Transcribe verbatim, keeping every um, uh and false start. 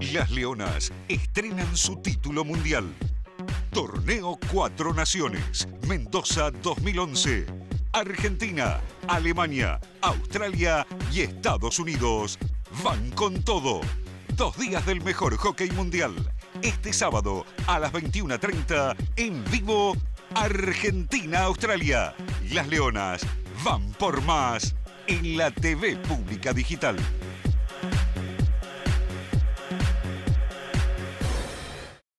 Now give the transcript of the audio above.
Las Leonas estrenan su título mundial. Torneo Cuatro Naciones, Mendoza dos mil once. Argentina, Alemania, Australia y Estados Unidos van con todo. Dos días del mejor hockey mundial. Este sábado a las veintiuna treinta, en vivo, Argentina-Australia. Las Leonas van por más en la T V Pública Digital.